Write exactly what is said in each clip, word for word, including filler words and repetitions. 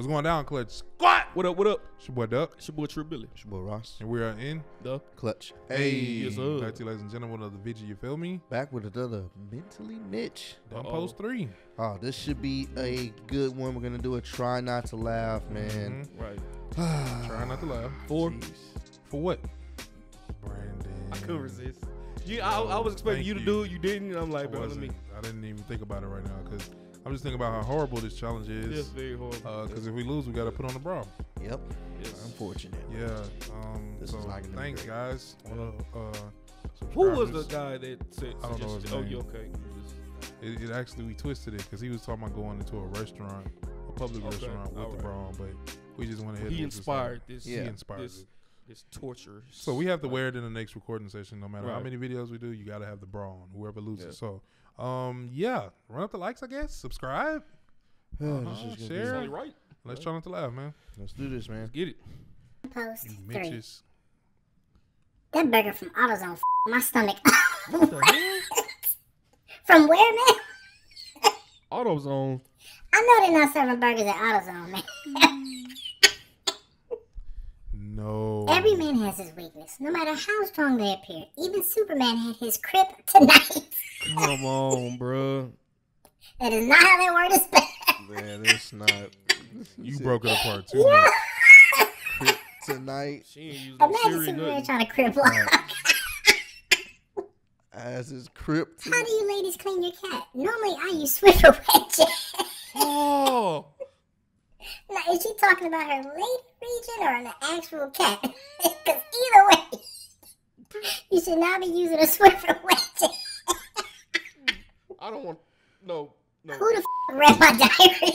What's going down, Clutch? Squat! What up, what up? It's your boy Duck. It's your boy Tribilly. It's your boy Ross. And we are in The Clutch. Hey. Yes, sir. Back to you, ladies and gentlemen, of the video, you feel me? Back with another Mentally Mitch. Dumb uh -oh. Post three. Oh, this should be a good one. We're going to do a try not to laugh, man. Mm -hmm. Right. Try not to laugh. For? Jeez. For what? Brandon. I couldn't resist. You, I, I was expecting you, you to do it. You didn't. And I'm like, bro, let me. I didn't even think about it right now because I'm just thinking about how horrible this challenge is. Yes, very horrible. Because uh, if we lose, we got to put on the bra. Yep. Yes. Unfortunate. Yeah. Um, this so is like thanks, great. guys. Wanna, uh, Who was the guy that said? I don't know his name. Oh, you okay? You just... it, it actually we twisted it because he was talking about going into a restaurant, a public okay. restaurant with All the right. bra on, but we just want to hit. He inspired this. Yeah. He inspired this. It. It's torture. So we have to wear it in the next recording session. No matter right. how many videos we do, you got to have the bra on, whoever loses. Yeah. So, um, yeah, run up the likes, I guess. Subscribe. Uh -huh. Share. Right. Let's right. try not to laugh, man. Let's do this, man. Let's get it. Post you three. Mitches. That burger from AutoZone f my stomach. What the hell? From where, man? AutoZone. I know they're not serving burgers at AutoZone, man. No. Every man has his weakness, no matter how strong they appear. Even Superman had his crib tonight. Come on, bro. That is not how that word is spelled. Man, it's not. You broke it apart too. Yeah. Crib tonight. She no Imagine Superman nothing. trying to crib lock. As his crib. How do you ladies clean your cat? Normally, I use Swiffer WetJet. Oh. Now, is she talking about her lady region or an actual cat? Because either way, you should not be using a Swiffer WetJet. I don't want... No, no. Who the f*** read my diary?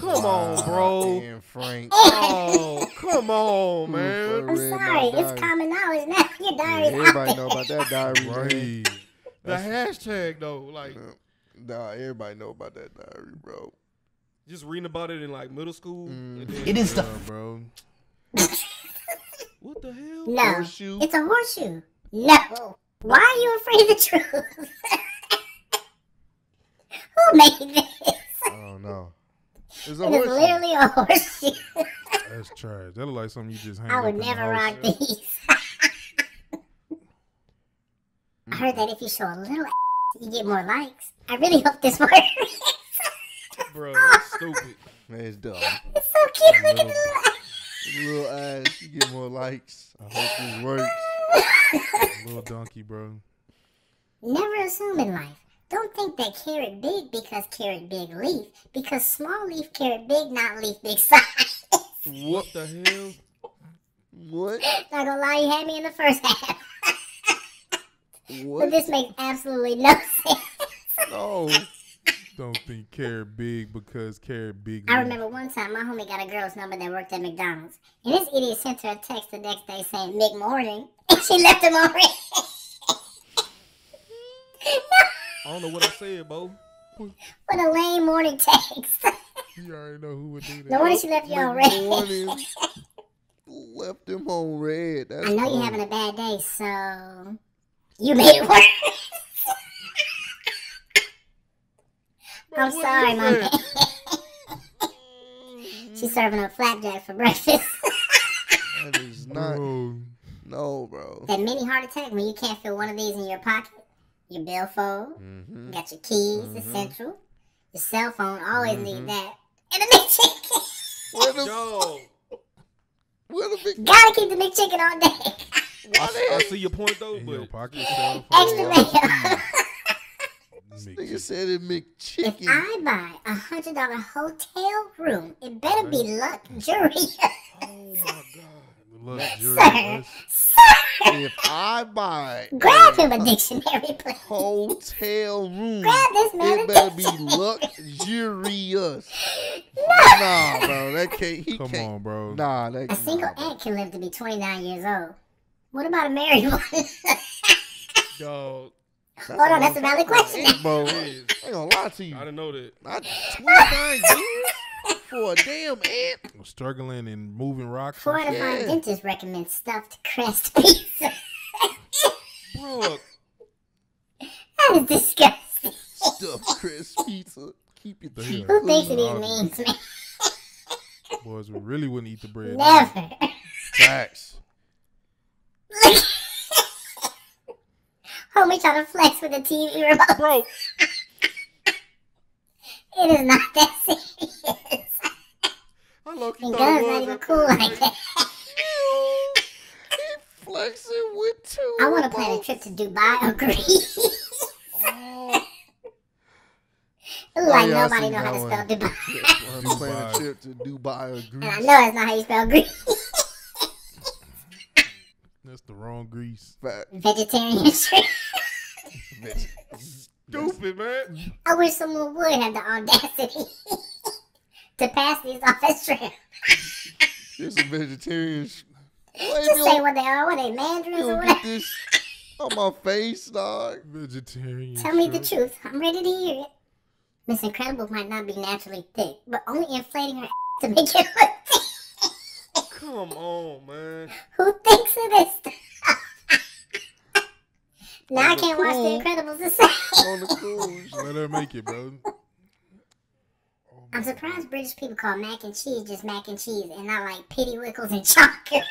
Come on, bro. Damn, Frank. Oh, come on, man. I'm sorry. It's common knowledge now. Your diary's yeah, everybody out know about that diary. Right. The hashtag, though. Like, nah, everybody know about that diary, bro. Just reading about it in like middle school. Mm. Then, it is the uh, bro. What the hell? No, horseshoe? It's a horseshoe. No. Why are you afraid of the truth? Who made this? Oh no. It's a it horseshoe. It's literally a horseshoe. That's trash. That look like something you just hang I would up never the rock these. I heard that if you show a little, you get more likes. I really hope this works. Bro, that's stupid. Man, it's dumb. It's so cute. Look at the little ass. You get more likes. I hope this works. Little donkey, bro. Never assume in life. Don't think that carrot big because carrot big leaf. Because small leaf carrot big, not leaf big size. What the hell? What? Not gonna lie, you had me in the first half. What? But this makes absolutely no sense. No. Don't think carrot big because carrot big. I remember one time my homie got a girl's number that worked at McDonald's. And this idiot sent her a text the next day saying, "Big morning." And she left him on red. I don't know what I said, Bo. What a lame morning text. You already know who would do that. No wonder she left you on red. Morning. Left him on red. That's I know cool. You're having a bad day, so you made it worse. I'm what sorry, Mommy. She's serving up flapjack for breakfast. That is not. Bro. No, bro. That mini heart attack when you can't feel one of these in your pocket, your billfold, mm-hmm. you got your keys, mm-hmm. the central, your cell phone, always mm-hmm. need that, and a McChicken. Where the dog? Where the big? Gotta keep the McChicken all day. I, I see your point though, in but your pocket, cell phone, extra mail. This nigga said it McChicken. If I buy a hundred dollar hotel room, it better be luxurious. Oh my god, luxurious! Sir, sir. If I buy, grab him a dictionary, please. Hotel room, grab this man. It better be luxurious. No, nah, bro, that can't. He Come can't. on, bro. Nah, that. A single nah, aunt can live to be twenty nine years old. What about a married one? Dog. That's Hold on, that's a valid question. Bro, I ain't gonna lie to you. I didn't know that. I twenty-nine years for a damn ant. I'm struggling and moving rocks. Four out of five dentists recommend stuffed crust pizza. Bro. That is disgusting. Stuffed crust pizza. Keep it there. Who thinks of these memes, man? Boys really wouldn't eat the bread. Never. Facts. Homie trying to flex with the T V remote. Bro. It is not that serious. I low-key thought it was not even cool like that. He flexing with two. I want to plan a trip to Dubai or Greece. Oh. Ooh, like oh, yeah, nobody know how to spell Dubai. I'm yeah, planning a trip to Dubai or Greece. And I know that's not how you spell Greece. That's the wrong Greece. Vegetarian shrimp. Stupid, man. I wish someone would have the audacity to pass these off as shrimp. There's a vegetarian shrimp. Just say on? What they are. What they, mandarins or what? This on my face, dog. Vegetarian Tell shrimp. Me the truth. I'm ready to hear it. Miss Incredible might not be naturally thick, but only inflating her ass to make it look thick. Come on, man. Who thinks of this stuff? Now I can't watch The Incredibles the same. On the cruise. Let her make it, bro. I'm surprised British people call mac and cheese just mac and cheese and not like pitty wickles and chockers.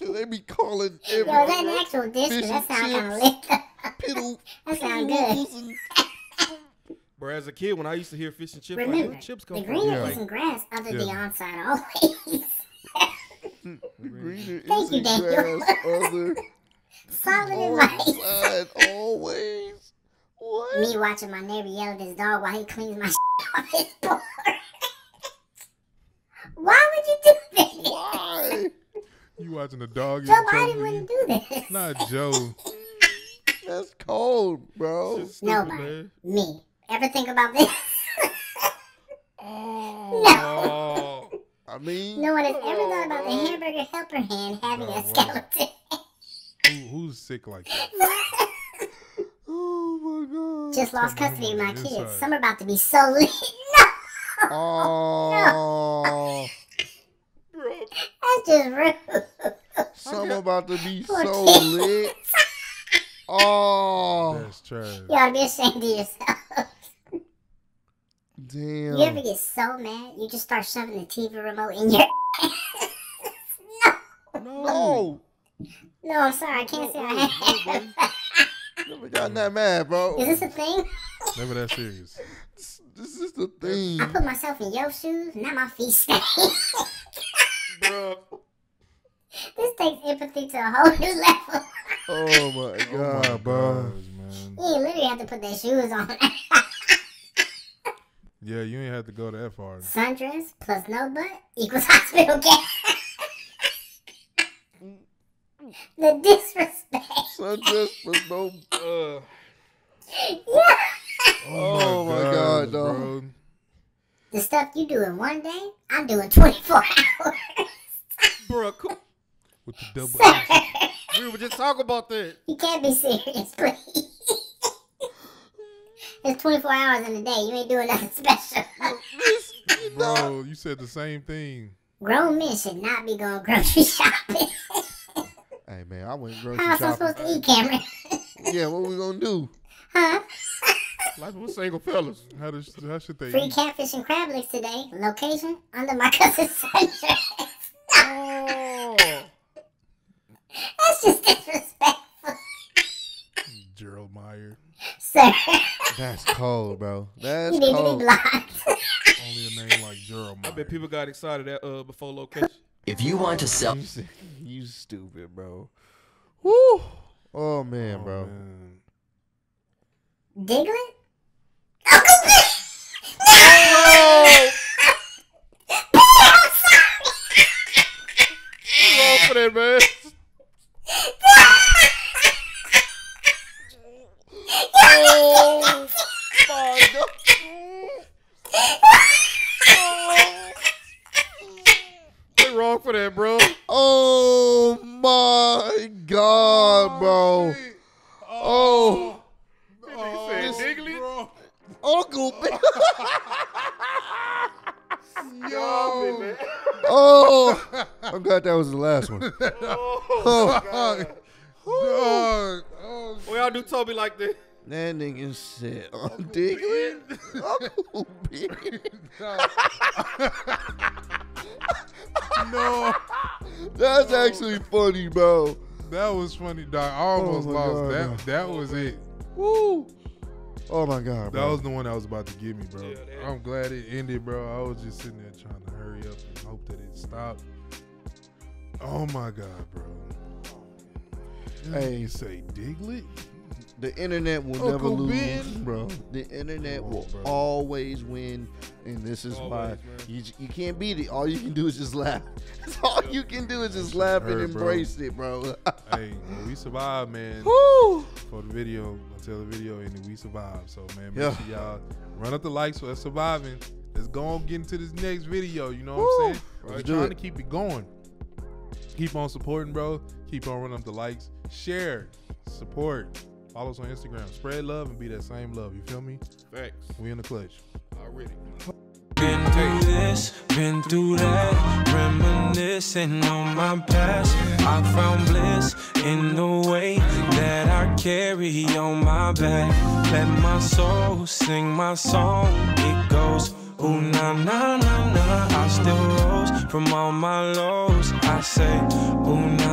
They be calling everything. Yo, that's an actual dish, that sounds kind of lit. Piddle, that sounds good. Or as a kid, when I used to hear fish and chips, remember, like, chips come the greener yeah. isn't grass other yeah. than onside always. The greener Thank isn't you, grass other solid advice always. What? Me watching my neighbor yell at his dog while he cleans my off his board. Why would you do this? Why? You watching the dog? Joe Biden wouldn't do this. Not Joe. That's cold, bro. Nobody. Me. Ever think about this? Oh, no. I mean, no one has ever thought about the Hamburger Helper hand having no, a skeleton. Who, who's sick like that? Oh my god! Just lost custody of my kids. Inside. Some are about to be so lit. No. Oh. No. That's just rude. Some are about to be Poor so kids. Lit. Oh. That's trash. You ought to be ashamed of yourself. Damn. You ever get so mad, you just start shoving the T V remote in your ass? No. No. No, I'm sorry. I can't no, say I have. Never gotten that mad, bro. Is this a thing? Never that serious. This, this is the thing. I put myself in your shoes, not my feet stay. Bro. This takes empathy to a whole new level. Oh, my God, oh my bro. Gosh, man. You literally have to put their shoes on. Yeah, you ain't have to go to that far. Sundress plus no butt equals hospital care. The disrespect. Sundress plus no butt. Uh. Yeah. Oh, my God, God dog. Bro. The stuff you do in one day, I'm doing twenty-four hours. Bro, cool. With the double Sir. We were just talking about that. You can't be serious, please. It's twenty-four hours in a day. You ain't doing nothing special. Bro, you said the same thing. Grown men should not be going grocery shopping. Hey, man, I went grocery How shopping. How am I supposed to eat, Cameron? Yeah, what we going to do? Huh? Like, we're single fellas. How, does, how should they Free eat? Catfish and crab legs today. Location, under my cousin's sundress. Oh. That's just disrespectful. Gerald Meyer. Sir. That's cold, bro. That's cold. You need cold. To be blocked. Only a name like Gerald Meyer. I bet people got excited at uh before location. If you want to sell, you stupid, bro. Woo. Oh man, oh, bro. Man. Diglett. Oh, no! I'm sorry. What's wrong for that, man? Oh, my God. Oh. What's wrong for that, bro? Oh, my God, bro. Oh. Oh. Oh. This nigga said Diglett? Bro. Uncle. Yo. Oh. I'm glad that was the last one. Oh, oh, God. God. Oh. Well, y'all do Toby like this. That nigga said, Uncle Diglett? Uncle Ben? No. That's actually funny, bro. That was funny, dog. I almost oh lost. God, that God. That was it. Woo. Oh, my God, bro. That was the one I was about to give me, bro. Yeah, I'm glad it ended, bro. I was just sitting there trying to hurry up and hope that it stopped. Oh, my God, bro. You hey, ain't say Diglett? The internet will Uncle never lose, Ben. Bro. The internet will oh, always win, and this is always, why you, you can't beat it. All you can do is just laugh. That's all you can do is just laugh and embrace it, bro. Hey, we survived, man. Woo! For the video, until the video ended, we survived. So, man, make yeah. sure y'all run up the likes for us surviving. Let's go on get into this next video. You know Woo! What I'm saying? Let's We're trying it. To keep it going. Keep on supporting, bro. Keep on running up the likes. Share, support. Follow us on Instagram. Spread love and be that same love. You feel me? Thanks. We in the clutch. Already. Been through this, been through that. Reminiscing on my past. I found bliss in the way that I carry on my back. Let my soul sing my song. It goes, ooh, na, na, na, na. I still rose from all my lows. I say, ooh, na, na.